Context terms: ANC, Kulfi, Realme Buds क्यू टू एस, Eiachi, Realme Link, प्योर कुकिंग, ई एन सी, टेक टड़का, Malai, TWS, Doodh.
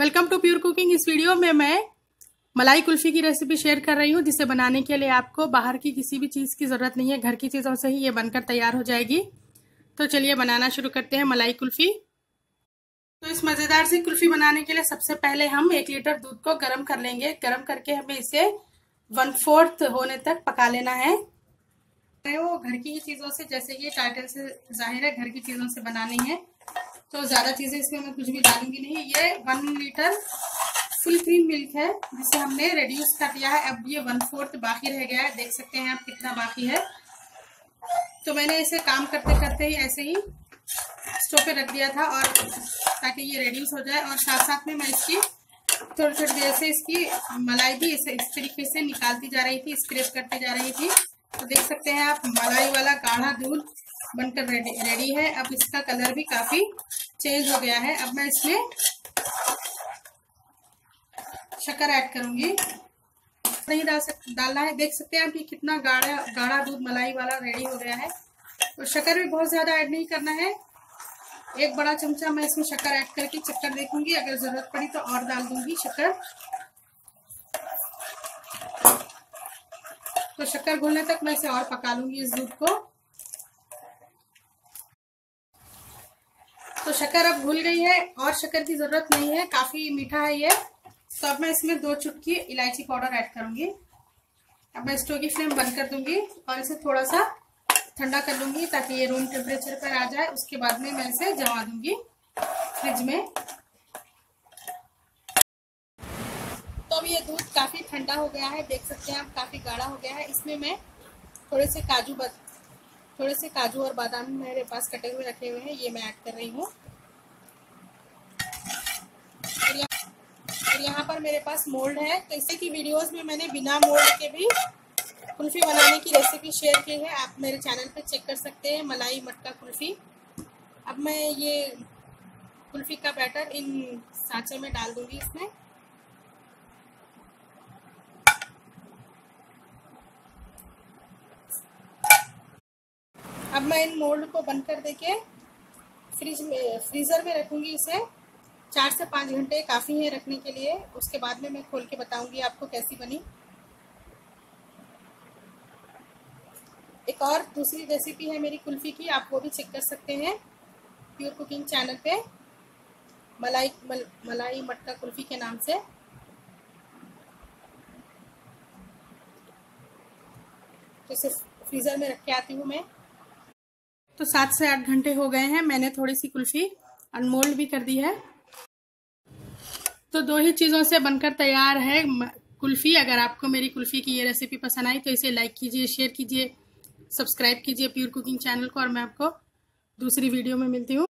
Welcome to प्योर कुकिंग। इस video में मैं मलाई कुल्फी की रेसिपी शेयर कर रही हूँ, जिसे बनाने के लिए आपको बाहर की किसी भी चीज़ की ज़रूरत नहीं है, घर की चीज़ों से ही ये बनकर तैयार हो जाएगी। तो चलिए बनाना शुरू करते हैं मलाई कुल्फी। तो इस मज़ेदार सी कुल्फी बनाने के लिए सबसे पहले हम 1 लीटर दूध को गर्म कर लेंगे। गर्म करके हमें इसे 1/4 होने तक पका लेना है। वो घर की ही चीज़ों से, जैसे कि टाइटल से जाहिर है, घर की चीज़ों से बनानी है, तो ज़्यादा चीज़ें इसमें मैं कुछ भी डालूंगी नहीं। ये 1 लीटर फुल क्रीम मिल्क है, जिसे हमने रिड्यूस कर दिया है। अब ये 1/4 बाकी रह गया है। देख सकते हैं आप कितना बाकी है। तो मैंने इसे काम करते करते ही ऐसे ही स्टोव पे रख दिया था, और ताकि ये रिड्यूस हो जाए। और साथ साथ में मैं इसकी थोड़ी थोड़ी देर से इसकी मलाई भी इसे इस तरीके से निकालती जा रही थी, स्क्रैप करती जा रही थी। तो देख सकते हैं आप, मलाई वाला गाढ़ा दूध बनकर रेडी है। अब इसका कलर भी काफ़ी चेंज हो गया है। अब मैं इसमें शक्कर ऐड करूंगी, नहीं डालना है। देख सकते हैं आप, ये कितना गाढ़ा दूध मलाई वाला रेडी हो गया है। और शक्कर भी बहुत ज़्यादा ऐड नहीं करना है। 1 बड़ा चमचा मैं इसमें शक्कर ऐड करके चक्कर देखूंगी, अगर ज़रूरत पड़ी तो और डाल दूंगी शक्कर। तो शक्कर घुलने तक मैं इसे और पका लूंगी, इस दूध को। तो शक्कर अब घुल गई है, और शक्कर की जरूरत नहीं है, काफी मीठा है ये। तो अब मैं इसमें 2 चुटकी इलायची पाउडर ऐड करूंगी। अब मैं स्टोव की फ्लेम बंद कर दूंगी और इसे थोड़ा सा ठंडा कर लूंगी, ताकि ये रूम टेम्परेचर पर आ जाए। उसके बाद में मैं इसे जमा दूंगी फ्रिज में। तो अब ये दूध काफ़ी ठंडा हो गया है, देख सकते हैं आप, काफ़ी गाढ़ा हो गया है। इसमें मैं थोड़े से काजू और बादाम मेरे पास कटे हुए रखे हुए हैं, ये मैं ऐड कर रही हूँ। और यहाँ पर मेरे पास मोल्ड है। तो इसी की वीडियोस में मैंने बिना मोल्ड के भी कुल्फ़ी बनाने की रेसिपी शेयर की है, आप मेरे चैनल पर चेक कर सकते हैं, मलाई मटका कुल्फ़ी। अब मैं ये कुल्फ़ी का बैटर इन सांचे में डाल दूँगी इसमें। अब मैं इन मोल्ड को बंद कर देके फ्रीज़र में रखूँगी इसे 4 से 5 घंटे, काफ़ी है रखने के लिए। उसके बाद में मैं खोल के बताऊँगी आपको कैसी बनी। एक और दूसरी रेसिपी है मेरी कुल्फ़ी की, आप वो भी चेक कर सकते हैं प्योर कुकिंग चैनल पे, मलाई मटका कुल्फ़ी के नाम से। तो इसे फ्रीज़र में रख के आती हूँ मैं। तो 7 से 8 घंटे हो गए हैं, मैंने थोड़ी सी कुल्फ़ी अनमोल्ड भी कर दी है। तो 2 ही चीज़ों से बनकर तैयार है कुल्फ़ी। अगर आपको मेरी कुल्फ़ी की ये रेसिपी पसंद आई तो इसे लाइक कीजिए, शेयर कीजिए, सब्सक्राइब कीजिए प्योर कुकिंग चैनल को। और मैं आपको दूसरी वीडियो में मिलती हूँ।